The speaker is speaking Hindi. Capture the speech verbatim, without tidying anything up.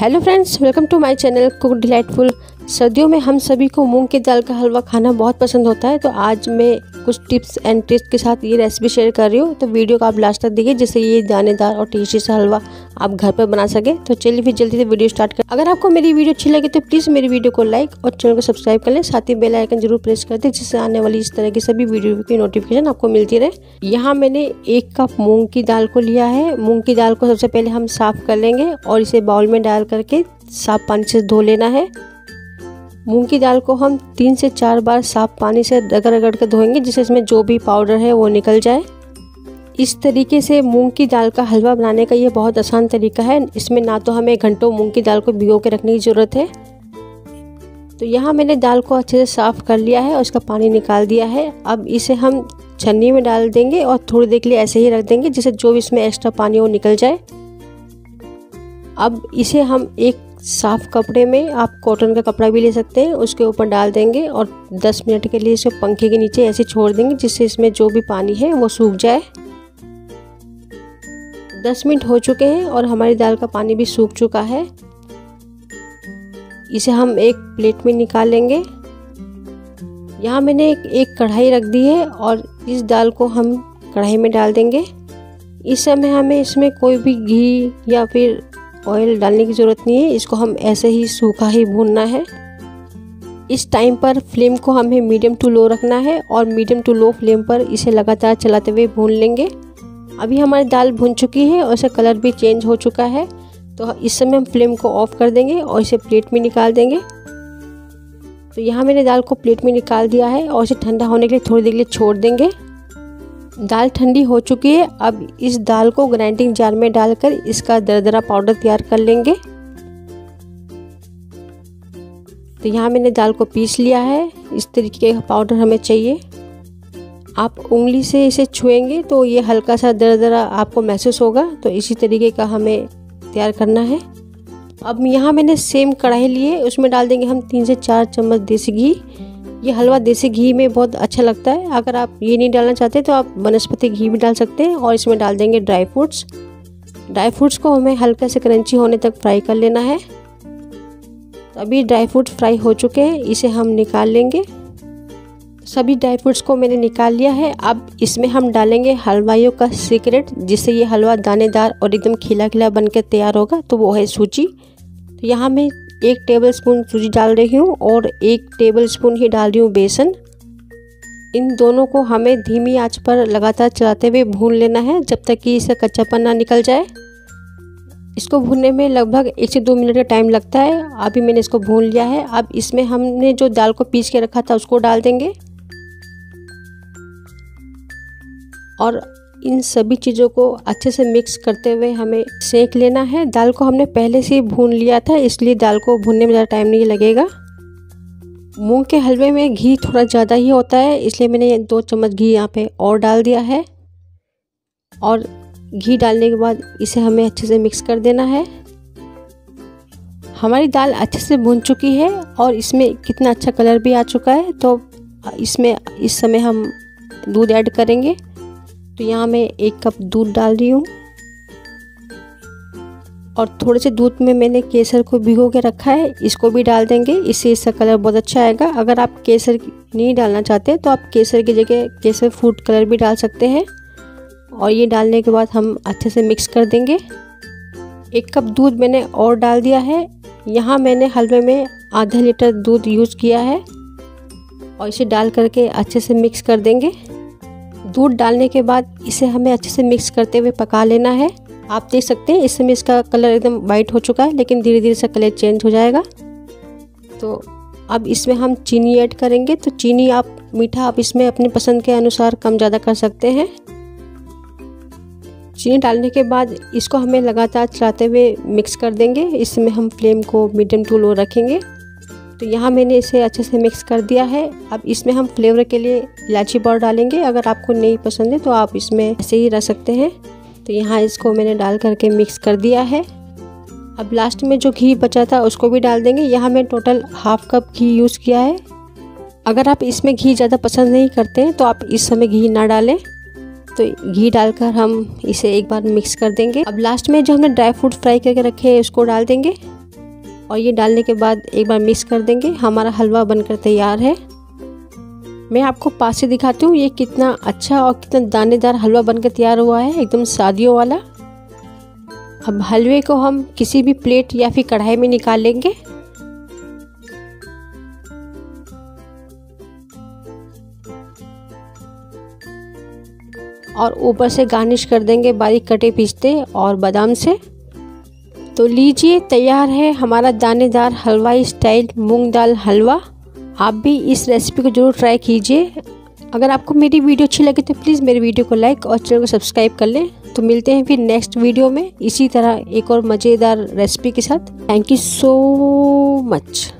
Hello friends, welcome to my channel cook delightful. सर्दियों में हम सभी को मूंग की दाल का हलवा खाना बहुत पसंद होता है, तो आज मैं कुछ टिप्स एंड ट्रिक्स के साथ ये रेसिपी शेयर कर रही हूँ। तो वीडियो को आप लास्ट तक देखिए, जिससे ये दानेदार और टेस्टी सा हलवा आप घर पर बना सके। तो चलिए फिर जल्दी से वीडियो स्टार्ट करें। अगर आपको मेरी वीडियो अच्छी लगे तो प्लीज़ मेरी वीडियो को लाइक और चैनल को सब्सक्राइब कर लें, साथ ही बेल आइकन जरूर प्रेस कर दें, जिससे आने वाली इस तरह की सभी वीडियो की नोटिफिकेशन आपको मिलती रहे। यहाँ मैंने एक कप मूँग की दाल को लिया है। मूँग की दाल को सबसे पहले हम साफ कर लेंगे और इसे बाउल में डाल करके साफ पानी से धो लेना है। मूंग की दाल को हम तीन से चार बार साफ पानी से रगड़ रगड़ कर धोएंगे, जिससे इसमें जो भी पाउडर है वो निकल जाए। इस तरीके से मूंग की दाल का हलवा बनाने का ये बहुत आसान तरीका है। इसमें ना तो हमें घंटों मूंग की दाल को भिगो के रखने की ज़रूरत है। तो यहाँ मैंने दाल को अच्छे से साफ़ कर लिया है और उसका पानी निकाल दिया है। अब इसे हम छन्नी में डाल देंगे और थोड़ी देर के लिए ऐसे ही रख देंगे, जिससे जो भी इसमें एक्स्ट्रा पानी वो निकल जाए। अब इसे हम एक साफ़ कपड़े में, आप कॉटन का कपड़ा भी ले सकते हैं, उसके ऊपर डाल देंगे और दस मिनट के लिए इसे पंखे के नीचे ऐसे छोड़ देंगे, जिससे इसमें जो भी पानी है वो सूख जाए। दस मिनट हो चुके हैं और हमारी दाल का पानी भी सूख चुका है। इसे हम एक प्लेट में निकालेंगे। यहाँ मैंने एक, एक कढ़ाई रख दी है और इस दाल को हम कढ़ाई में डाल देंगे। इस समय हमें इसमें कोई भी घी या फिर ऑयल डालने की ज़रूरत नहीं है। इसको हम ऐसे ही सूखा ही भूनना है। इस टाइम पर फ्लेम को हमें मीडियम टू लो रखना है और मीडियम टू लो फ्लेम पर इसे लगातार चलाते हुए भून लेंगे। अभी हमारी दाल भुन चुकी है और इसका कलर भी चेंज हो चुका है, तो इस समय हम फ्लेम को ऑफ कर देंगे और इसे प्लेट में निकाल देंगे। तो यहाँ मैंने दाल को प्लेट में निकाल दिया है और इसे ठंडा होने के लिए थोड़ी देर के लिए छोड़ देंगे। दाल ठंडी हो चुकी है। अब इस दाल को ग्राइंडिंग जार में डालकर इसका दरदरा पाउडर तैयार कर लेंगे। तो यहाँ मैंने दाल को पीस लिया है। इस तरीके का पाउडर हमें चाहिए। आप उंगली से इसे छुएंगे तो ये हल्का सा दरदरा आपको महसूस होगा। तो इसी तरीके का हमें तैयार करना है। अब यहाँ मैंने सेम कढ़ाई ली है, उसमें डाल देंगे हम तीन से चार चम्मच देसी घी। ये हलवा देसी घी में बहुत अच्छा लगता है। अगर आप ये नहीं डालना चाहते तो आप वनस्पति घी भी डाल सकते हैं। और इसमें डाल देंगे ड्राई फ्रूट्स। ड्राई फ्रूट्स को हमें हल्का से क्रंची होने तक फ्राई कर लेना है। तो अभी ड्राई फ्रूट्स फ्राई हो चुके हैं, इसे हम निकाल लेंगे। सभी ड्राई फ्रूट्स को मैंने निकाल लिया है। अब इसमें हम डालेंगे हलवाइयों का सीक्रेट, जिससे ये हलवा दानेदार और एकदम खिला खिला बनकर तैयार होगा, तो वो है सूजी। तो यहाँ मैं एक टेबल स्पून सूजी डाल रही हूँ और एक टेबल स्पून ही डाल रही हूँ बेसन। इन दोनों को हमें धीमी आंच पर लगातार चलाते हुए भून लेना है, जब तक कि इसका कच्चापन ना निकल जाए। इसको भूनने में लगभग एक से दो मिनट का टाइम लगता है। अभी मैंने इसको भून लिया है। अब इसमें हमने जो दाल को पीस के रखा था उसको डाल देंगे और इन सभी चीज़ों को अच्छे से मिक्स करते हुए हमें सेंक लेना है। दाल को हमने पहले से ही भून लिया था, इसलिए दाल को भूनने में ज़्यादा टाइम नहीं लगेगा। मूंग के हलवे में घी थोड़ा ज़्यादा ही होता है, इसलिए मैंने दो चम्मच घी यहाँ पे और डाल दिया है। और घी डालने के बाद इसे हमें अच्छे से मिक्स कर देना है। हमारी दाल अच्छे से भून चुकी है और इसमें कितना अच्छा कलर भी आ चुका है। तो इसमें इस समय हम दूध ऐड करेंगे। तो यहाँ मैं एक कप दूध डाल रही हूँ और थोड़े से दूध में मैंने केसर को भिगो के रखा है, इसको भी डाल देंगे। इससे इसका कलर बहुत अच्छा आएगा। अगर आप केसर नहीं डालना चाहते तो आप केसर की जगह केसर फूड कलर भी डाल सकते हैं। और ये डालने के बाद हम अच्छे से मिक्स कर देंगे। एक कप दूध मैंने और डाल दिया है। यहाँ मैंने हलवे में आधा लीटर दूध यूज़ किया है और इसे डाल करके अच्छे से मिक्स कर देंगे। दूध डालने के बाद इसे हमें अच्छे से मिक्स करते हुए पका लेना है। आप देख सकते हैं इस समय इसका कलर एकदम वाइट हो चुका है, लेकिन धीरे धीरे इसका कलर चेंज हो जाएगा। तो अब इसमें हम चीनी ऐड करेंगे। तो चीनी आप मीठा आप इसमें अपनी पसंद के अनुसार कम ज़्यादा कर सकते हैं। चीनी डालने के बाद इसको हमें लगातार चलाते हुए मिक्स कर देंगे। इसमें हम फ्लेम को मीडियम टू लो रखेंगे। तो यहाँ मैंने इसे अच्छे से मिक्स कर दिया है। अब इसमें हम फ्लेवर के लिए इलायची पाउडर डालेंगे। अगर आपको नहीं पसंद है तो आप इसमें ऐसे ही रख सकते हैं। तो यहाँ इसको मैंने डाल करके मिक्स कर दिया है। अब लास्ट में जो घी बचा था उसको भी डाल देंगे। यहाँ मैं टोटल हाफ कप घी यूज़ किया है। अगर आप इसमें घी ज़्यादा पसंद नहीं करते हैं तो आप इस समय घी ना डालें। तो घी डालकर हम इसे एक बार मिक्स कर देंगे। अब लास्ट में जो हमने ड्राई फ्रूट फ्राई करके रखे हैं उसको डाल देंगे। और ये डालने के बाद एक बार मिक्स कर देंगे। हमारा हलवा बनकर तैयार है। मैं आपको पास से दिखाती हूँ ये कितना अच्छा और कितना दानेदार हलवा बनकर तैयार हुआ है, एकदम शादियों वाला। अब हलवे को हम किसी भी प्लेट या फिर कढ़ाई में निकाल लेंगे। और ऊपर से गार्निश कर देंगे बारीक कटे पिस्ते और बादाम से। तो लीजिए, तैयार है हमारा दानेदार हलवाई स्टाइल मूंग दाल हलवा। आप भी इस रेसिपी को जरूर ट्राई कीजिए। अगर आपको मेरी वीडियो अच्छी लगे तो प्लीज़ मेरी वीडियो को लाइक और चैनल को सब्सक्राइब कर लें। तो मिलते हैं फिर नेक्स्ट वीडियो में इसी तरह एक और मज़ेदार रेसिपी के साथ। Thank you so much.